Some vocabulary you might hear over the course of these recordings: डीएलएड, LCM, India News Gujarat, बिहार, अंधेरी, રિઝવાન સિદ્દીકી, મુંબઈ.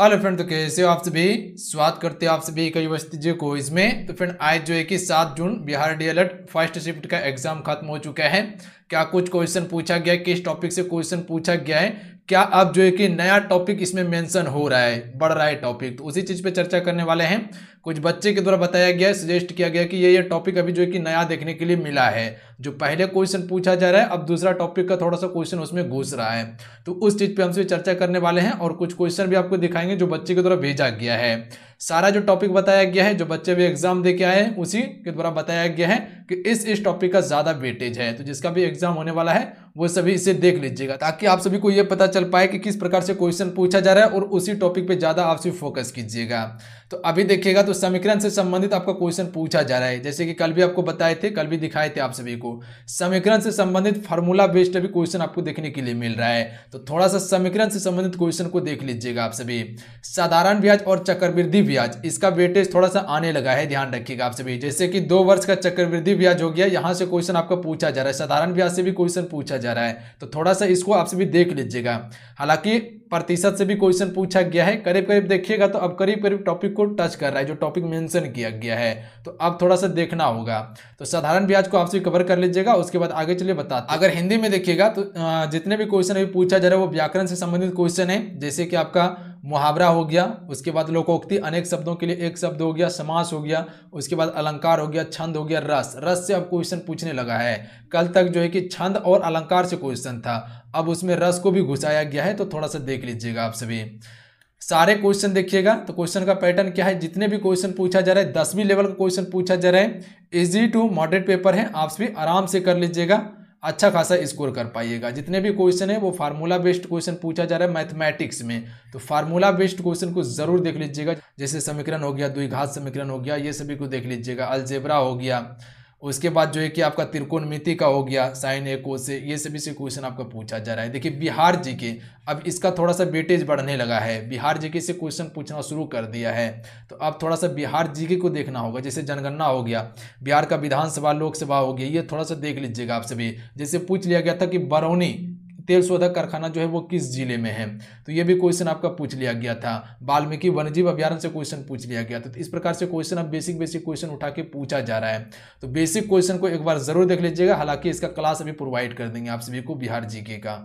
Hello friend, तो कैसे हो आप सभी। स्वागत करते हैं आप सभी कई बस्तियों को इसमें। तो फ्रेंड आज जो है कि 7 जून बिहार डीएलएड फर्स्ट शिफ्ट का एग्जाम खत्म हो चुका है। क्या कुछ क्वेश्चन पूछा गया है, किस टॉपिक से क्वेश्चन पूछा गया है, क्या अब जो है कि नया टॉपिक इसमें मेंशन हो रहा है, बढ़ रहा है टॉपिक, तो उसी चीज़ पे चर्चा करने वाले हैं। कुछ बच्चे के द्वारा बताया गया है, सजेस्ट किया गया कि ये टॉपिक अभी जो है कि नया देखने के लिए मिला है। जो पहले क्वेश्चन पूछा जा रहा है, अब दूसरा टॉपिक का थोड़ा सा क्वेश्चन उसमें घुस रहा है, तो उस चीज़ पर हमसे चर्चा करने वाले हैं। और कुछ क्वेश्चन भी आपको दिखाएंगे जो बच्चे के द्वारा भेजा गया है। सारा जो टॉपिक बताया गया है, जो बच्चे भी एग्जाम दे के आए हैं, उसी के द्वारा बताया गया है कि इस टॉपिक का ज़्यादा वेटेज है। तो जिसका भी एग्जाम होने वाला है वो सभी इसे देख लीजिएगा, ताकि आप सभी को ये पता चल पाए कि किस प्रकार से क्वेश्चन पूछा जा रहा है और उसी टॉपिक पे ज़्यादा आप सिर्फ फोकस कीजिएगा। तो अभी देखिएगा, तो समीकरण से संबंधित आपका क्वेश्चन पूछा जा रहा है, जैसे कि कल भी आपको बताए थे, कल भी दिखाए थे आप सभी को। समीकरण से संबंधित फार्मूला बेस्ड भी क्वेश्चन आपको देखने के लिए मिल रहा है, तो थोड़ा सा समीकरण से संबंधित क्वेश्चन को देख लीजिएगा आप सभी। साधारण ब्याज और चक्रवृद्धि ब्याज, इसका वेटेज थोड़ा सा आने लगा है, ध्यान रखिएगा आप सभी। जैसे कि 2 वर्ष का चक्रवृद्धि ब्याज हो गया, यहाँ से क्वेश्चन आपका पूछा जा रहा है, साधारण ब्याज से भी क्वेश्चन पूछा जा रहा है, तो थोड़ा सा इसको आप सभी देख लीजिएगा। हालांकि प्रतिशत से भी क्वेश्चन पूछा गया है, करीब करीब देखिएगा तो अब करीब करीब टॉपिक को टच कर रहा है, जो टॉपिक मेंशन किया गया है, तो अब थोड़ा सा देखना होगा। तो साधारण ब्याज को आप सभी कवर कर लीजिएगा, उसके बाद आगे चलिए बताते। अगर हिंदी में देखिएगा तो जितने भी क्वेश्चन अभी पूछा जा रहा है वो व्याकरण से संबंधित क्वेश्चन है। जैसे कि आपका मुहावरा हो गया, उसके बाद लोकोक्ति, अनेक शब्दों के लिए एक शब्द हो गया, समास हो गया, उसके बाद अलंकार हो गया, छंद हो गया, रस से अब क्वेश्चन पूछने लगा है। कल तक जो है कि छंद और अलंकार से क्वेश्चन था, अब उसमें रस को भी घुसाया गया है, तो थोड़ा सा देख लीजिएगा आप सभी। सारे क्वेश्चन देखिएगा, तो क्वेश्चन का पैटर्न क्या है, जितने भी क्वेश्चन पूछा जा रहा है 10वीं लेवल का क्वेश्चन पूछा जा रहा है। इजी टू मॉडरेट पेपर है, आप सभी आराम से कर लीजिएगा, अच्छा खासा स्कोर कर पाइएगा। जितने भी क्वेश्चन है वो फार्मूला बेस्ड क्वेश्चन पूछा जा रहा है मैथमेटिक्स में, तो फार्मूला बेस्ड क्वेश्चन को जरूर देख लीजिएगा। जैसे समीकरण हो गया, द्विघात समीकरण हो गया, ये सभी को देख लीजिएगा। अलजेब्रा हो गया, उसके बाद जो है कि आपका त्रिकोणमिति का हो गया, साइन ए कोस ए, ये सभी से क्वेश्चन आपका पूछा जा रहा है। देखिए बिहार जीके, अब इसका थोड़ा सा वेटेज बढ़ने लगा है, बिहार जीके से क्वेश्चन पूछना शुरू कर दिया है, तो अब थोड़ा सा बिहार जीके को देखना होगा। जैसे जनगणना हो गया, बिहार का विधानसभा लोकसभा हो गया, ये थोड़ा सा देख लीजिएगा आप सभी। जैसे पूछ लिया गया था कि बरौनी तेल शोधक कारखाना जो है वो किस जिले में है, तो ये भी क्वेश्चन आपका पूछ लिया गया था। वाल्मीकि वन्यजीव अभ्यारण्य से क्वेश्चन पूछ लिया गया था। तो इस प्रकार से क्वेश्चन अब बेसिक क्वेश्चन उठा के पूछा जा रहा है, तो बेसिक क्वेश्चन को एक बार जरूर देख लीजिएगा। हालांकि इसका क्लास अभी प्रोवाइड कर देंगे आप सभी को बिहार जीके का।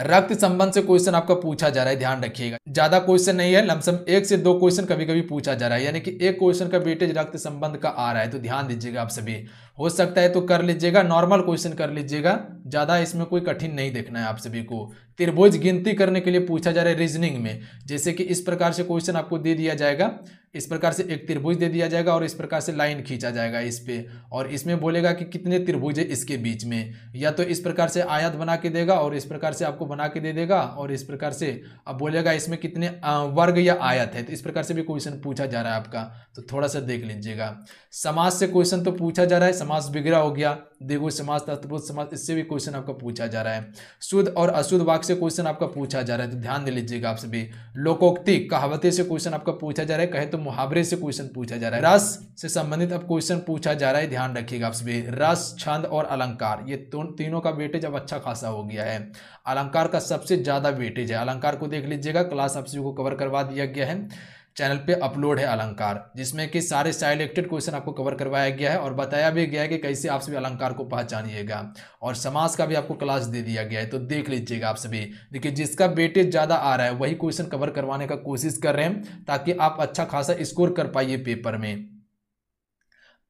रक्त संबंध से क्वेश्चन आपका पूछा जा रहा है, ध्यान रखिएगा, ज्यादा क्वेश्चन नहीं है, लमसम 1 से 2 क्वेश्चन कभी कभी पूछा जा रहा है, यानी कि एक क्वेश्चन का वेटेज रक्त संबंध का आ रहा है, तो ध्यान दीजिएगा आप सभी। हो सकता है तो कर लीजिएगा, नॉर्मल क्वेश्चन कर लीजिएगा, ज्यादा इसमें कोई कठिन नहीं देखना है आप सभी को। त्रिभुज गिनती करने के लिए पूछा जा रहा है रीजनिंग में। जैसे कि इस प्रकार से क्वेश्चन आपको दे दिया जाएगा, इस प्रकार से एक त्रिभुज दे दिया जाएगा और इस प्रकार से लाइन खींचा जाएगा इस पे, और इसमें बोलेगा कि कितने त्रिभुज है इसके बीच में, या तो इस प्रकार से आयत बना के देगा और इस प्रकार से आपको बना के दे देगा, और इस प्रकार से अब बोलेगा इसमें कितने वर्ग या आयत है, तो इस प्रकार से भी क्वेश्चन पूछा जा रहा है आपका, तो थोड़ा सा देख लीजिएगा। समाज से क्वेश्चन तो पूछा जा रहा है, समाज बिगड़ा हो गया, द्विगु समास, तत्पुरुष समास, इससे भी क्वेश्चन आपका पूछा जा रहा है। शुद्ध और अशुद्ध वाक्य से क्वेश्चन आपका पूछा जा रहा है, तो ध्यान दे लीजिएगा आप सभी। लोकोक्ति कहावतें से क्वेश्चन आपका पूछा जा रहा है, कहे तो मुहावरे से क्वेश्चन पूछा जा रहा है। रस से संबंधित अब क्वेश्चन पूछा जा रहा है, ध्यान रखिएगा आप सभी। रस, छंद और अलंकार, ये तीनों का वेटेज अब अच्छा खासा हो गया है। अलंकार का सबसे ज्यादा वेटेज है, अलंकार को देख लीजिएगा, क्लास आप सभी को कवर करवा दिया गया है, चैनल पे अपलोड है अलंकार, जिसमें कि सारे सिलेक्टेड क्वेश्चन आपको कवर करवाया गया है और बताया भी गया है कि कैसे आप सभी अलंकार को पहचानिएगा, और समास का भी आपको क्लास दे दिया गया है, तो देख लीजिएगा आप सभी। देखिए जिसका वेटेज ज़्यादा आ रहा है वही क्वेश्चन कवर करवाने का कोशिश कर रहे हैं, ताकि आप अच्छा खासा स्कोर कर पाइए पेपर में।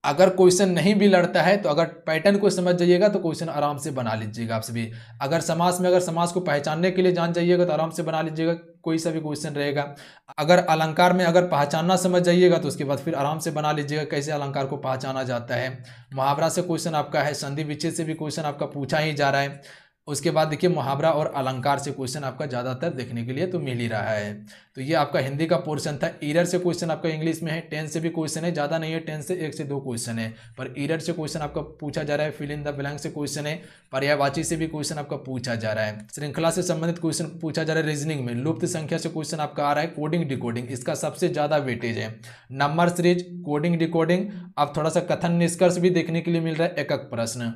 अगर क्वेश्चन नहीं भी लड़ता है तो अगर पैटर्न को समझ जाइएगा तो क्वेश्चन आराम से बना लीजिएगा आप सभी। अगर समास में, अगर समास को पहचानने के लिए जान जाइएगा तो आराम से बना लीजिएगा, कोई सा भी क्वेश्चन रहेगा। अगर अलंकार में अगर पहचानना समझ जाइएगा तो उसके बाद फिर आराम से बना लीजिएगा कैसे अलंकार को पहचाना जाता है। मुहावरा से क्वेश्चन आपका है, संधि विच्छेद से भी क्वेश्चन आपका पूछा ही जा रहा है। उसके बाद देखिए मुहावरा और अलंकार से क्वेश्चन आपका ज़्यादातर देखने के लिए तो मिल ही रहा है। तो ये आपका हिंदी का पोर्शन था। एरर से क्वेश्चन आपका इंग्लिश में है, 10 से भी क्वेश्चन है, ज़्यादा नहीं है, 10 से 1 से 2 क्वेश्चन है, पर एरर से क्वेश्चन आपका पूछा जा रहा है। फिल इन द ब्लैंक से क्वेश्चन है, पर्यायवाची से भी क्वेश्चन आपका पूछा जा रहा है। श्रृंखला से संबंधित क्वेश्चन पूछा जा रहा है रीजनिंग में। लुप्त संख्या से क्वेश्चन आपका आ रहा है, कोडिंग डिकोडिंग, इसका सबसे ज़्यादा वेटेज है। नंबर सीरीज, कोडिंग डिकोडिंग, अब थोड़ा सा कथन निष्कर्ष भी देखने के लिए मिल रहा है, एकक प्रश्न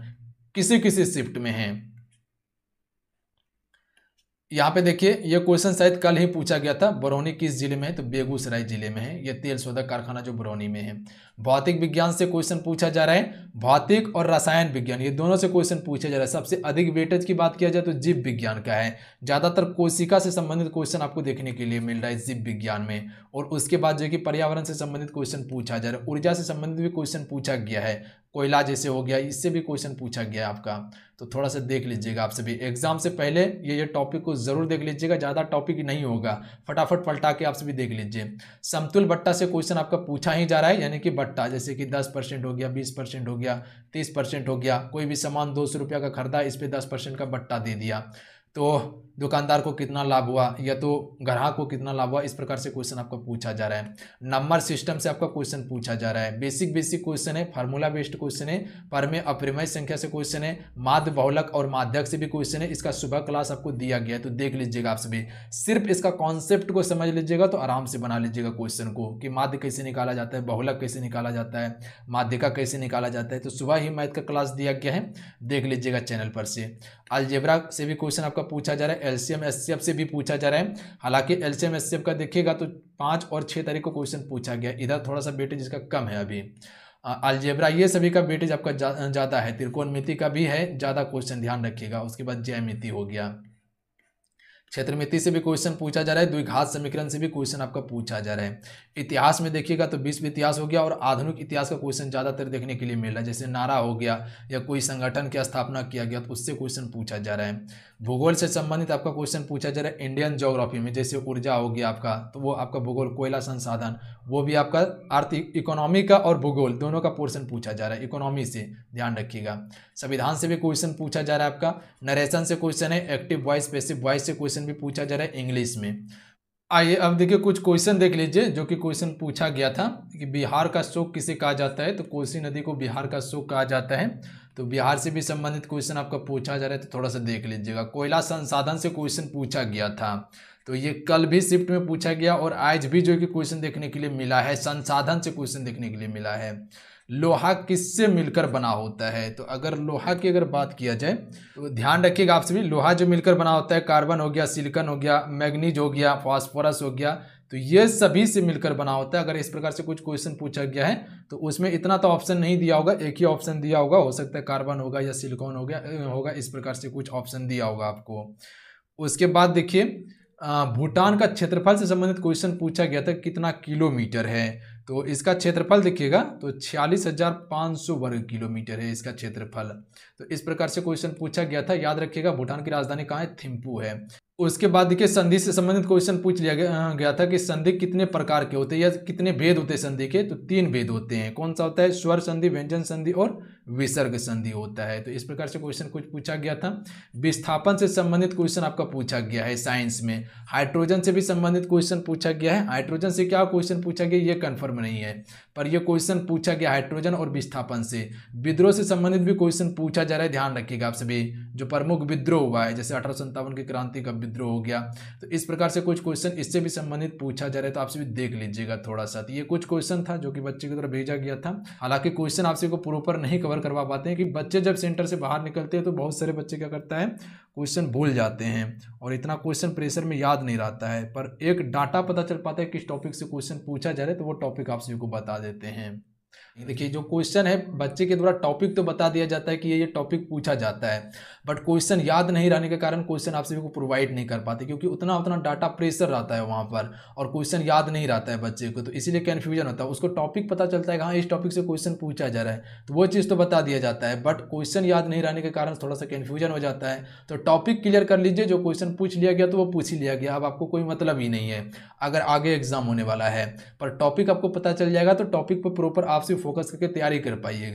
किसी किसी शिफ्ट में है। यहाँ पे देखिए ये क्वेश्चन शायद कल ही पूछा गया था, बरौनी किस जिले में है, तो बेगूसराय जिले में है। ये तेल शोधक कारखाना जो बरौनी में है। भौतिक विज्ञान से क्वेश्चन पूछा जा रहा है, भौतिक और रसायन विज्ञान ये दोनों से क्वेश्चन पूछा जा रहा है। सबसे अधिक वेटेज की बात किया जाए तो जीव विज्ञान का है, ज़्यादातर कोशिका से संबंधित क्वेश्चन आपको देखने के लिए मिल रहा है जीव विज्ञान में। और उसके बाद जो कि पर्यावरण से संबंधित क्वेश्चन पूछा जा रहा है, ऊर्जा से संबंधित भी क्वेश्चन पूछा गया है, कोयला जैसे हो गया, इससे भी क्वेश्चन पूछा गया आपका। तो थोड़ा सा देख लीजिएगा आप सभी एग्जाम से पहले, ये टॉपिक को जरूर देख लीजिएगा, ज़्यादा टॉपिक नहीं होगा, फटाफट पलटा के आप सभी देख लीजिए। समतुल बट्टा से क्वेश्चन आपका पूछा ही जा रहा है, यानी कि बट्टा जैसे कि 10% हो गया, 20% हो गया, 30% हो गया, कोई भी सामान 200 रुपया का खरीदा, इस पर 10% का बट्टा दे दिया तो दुकानदार को कितना लाभ हुआ या तो ग्राहक को कितना लाभ हुआ, इस प्रकार से क्वेश्चन आपका पूछा जा रहा है। नंबर सिस्टम से आपका क्वेश्चन पूछा जा रहा है, बेसिक क्वेश्चन है, फार्मूला बेस्ड क्वेश्चन है, परमेय अप्रमेय संख्या से क्वेश्चन है, माध्य बहुलक और माध्यक से भी क्वेश्चन है। इसका सुबह क्लास आपको दिया गया है तो देख लीजिएगा आप सभी, सिर्फ इसका कॉन्सेप्ट को समझ लीजिएगा तो आराम से बना लीजिएगा क्वेश्चन को कि माध्य कैसे निकाला जाता है, बहुलक कैसे निकाला जाता है, माध्यिका कैसे निकाला जाता है। तो सुबह ही मैथ का क्लास दिया गया है, देख लीजिएगा चैनल पर से। अलजेब्रा से भी क्वेश्चन आपका पूछा जा रहा है, LCM SCF से भी पूछा जा रहा है। हालांकि LCM SCF का देखिएगा तो 5 और 6 तारीख को क्वेश्चन पूछा गया, इधर थोड़ा सा वेटेज इसका कम है अभी। अलजेब्रा ये सभी का वेटेज आपका ज़्यादा है, त्रिकोणमिति का भी है ज़्यादा, क्वेश्चन ध्यान रखिएगा। उसके बाद ज्यामिति हो गया, क्षेत्रमिति से भी क्वेश्चन पूछा जा रहा है, द्विघात समीकरण से भी क्वेश्चन आपका पूछा जा रहा है। इतिहास में देखिएगा तो विश्व इतिहास हो गया और आधुनिक इतिहास का क्वेश्चन ज़्यादातर देखने के लिए मिल रहा है, जैसे नारा हो गया या कोई संगठन की स्थापना किया गया तो उससे क्वेश्चन पूछा जा रहा है। भूगोल से संबंधित आपका क्वेश्चन पूछा जा रहा है, इंडियन ज्योग्राफी में जैसे ऊर्जा हो गया आपका, तो वो आपका भूगोल, कोयला संसाधन, वो भी आपका आर्थिक इकोनॉमी का और भूगोल दोनों का पोर्शन पूछा जा रहा है, इकोनॉमी से ध्यान रखिएगा। संविधान से भी क्वेश्चन पूछा जा रहा है आपका, नरेशन से क्वेश्चन है, एक्टिव वॉइस पैसिव वॉइस से क्वेश्चन भी पूछा जा रहा है इंग्लिश में। आइए अब देखिए कुछ क्वेश्चन देख लीजिए जो कि क्वेश्चन पूछा गया था कि बिहार का शोक किसे कहा जाता है, तो कोसी नदी को बिहार का शोक कहा जाता है। तो बिहार से भी संबंधित क्वेश्चन आपका पूछा जा रहा है तो थोड़ा सा देख लीजिएगा। कोयला संसाधन से क्वेश्चन पूछा गया था, तो ये कल भी शिफ्ट में पूछा गया और आज भी जो कि क्वेश्चन देखने के लिए मिला है, संसाधन से क्वेश्चन देखने के लिए मिला है। लोहा किससे मिलकर बना होता है, तो अगर लोहा की अगर बात किया जाए तो ध्यान रखिएगा आप सभी, लोहा जो मिलकर बना होता है, कार्बन हो गया, सिलिकॉन हो गया, मैग्नीज हो गया, फास्फोरस हो गया, तो ये सभी से मिलकर बना होता है। अगर इस प्रकार से कुछ क्वेश्चन पूछा गया है तो उसमें इतना तो ऑप्शन नहीं दिया होगा, एक ही ऑप्शन दिया होगा, हो सकता है कार्बन होगा या सिलिकॉन हो गया होगा, इस प्रकार से कुछ ऑप्शन दिया होगा आपको। उसके बाद देखिए भूटान का क्षेत्रफल से संबंधित क्वेश्चन पूछा गया था, कितना किलोमीटर है, तो इसका क्षेत्रफल देखिएगा तो 46,500 वर्ग किलोमीटर है इसका क्षेत्रफल। तो इस प्रकार से क्वेश्चन पूछा गया था, याद रखिएगा। भूटान की राजधानी कहाँ है, थिम्पू है। उसके बाद देखिए संधि से संबंधित क्वेश्चन पूछ लिया गया था कि संधि कितने प्रकार के होते हैं या कितने भेद होते हैं संधि के, तो 3 भेद होते हैं। कौन सा होता है, स्वर संधि, व्यंजन संधि और विसर्ग संधि होता है। तो इस प्रकार से क्वेश्चन कुछ पूछा गया था। विस्थापन से संबंधित क्वेश्चन आपका पूछा गया है साइंस में। हाइड्रोजन से भी संबंधित क्वेश्चन पूछा गया है, हाइड्रोजन से क्या क्वेश्चन पूछा गया ये कन्फर्म नहीं है, पर यह क्वेश्चन पूछा गया हाइड्रोजन और विस्थापन से। विद्रोह से संबंधित भी क्वेश्चन पूछा जा रहा है, ध्यान रखिएगा आप सभी, जो प्रमुख विद्रोह हुआ है जैसे 1857 की क्रांति का विद्रोह हो गया, तो इस प्रकार से कुछ क्वेश्चन इससे भी संबंधित पूछा जा रहा है, तो आप सभी देख लीजिएगा थोड़ा सा। तो ये कुछ क्वेश्चन था जो कि बच्चे की तरफ भेजा गया था। हालांकि क्वेश्चन आप सभी को प्रॉपर नहीं कवर करवा पाते हैं कि बच्चे जब सेंटर से बाहर निकलते हैं तो बहुत सारे बच्चे क्या करता है, क्वेश्चन भूल जाते हैं और इतना क्वेश्चन प्रेशर में याद नहीं रहता है, पर एक डाटा पता चल पाता है किस टॉपिक से क्वेश्चन पूछा जा रहा है तो वो टॉपिक आप सभी को बता देते हैं। देखिए जो क्वेश्चन है बच्चे के द्वारा टॉपिक तो बता दिया जाता है कि ये टॉपिक पूछा जाता है, बट क्वेश्चन याद नहीं रहने के कारण क्वेश्चन आप सभी को प्रोवाइड नहीं कर पाते, क्योंकि उतना डाटा प्रेशर रहता है वहाँ पर और क्वेश्चन याद नहीं रहता है बच्चे को, तो इसीलिए कन्फ्यूजन होता है। उसको टॉपिक पता चलता है कि हाँ इस टॉपिक से क्वेश्चन पूछा जा रहा है तो वो चीज़ तो बता दिया जाता है, बट क्वेश्चन याद नहीं रहने के कारण थोड़ा सा कन्फ्यूजन हो जाता है। तो टॉपिक क्लियर कर लीजिए, जो क्वेश्चन पूछ लिया गया तो वो पूछ ही लिया गया, अब आपको कोई मतलब ही नहीं है अगर आगे एग्जाम होने वाला है, पर टॉपिक आपको पता चल जाएगा तो टॉपिक पर प्रॉपर आप सिर्फ फोकस करके तैयारी कर पाइएगा।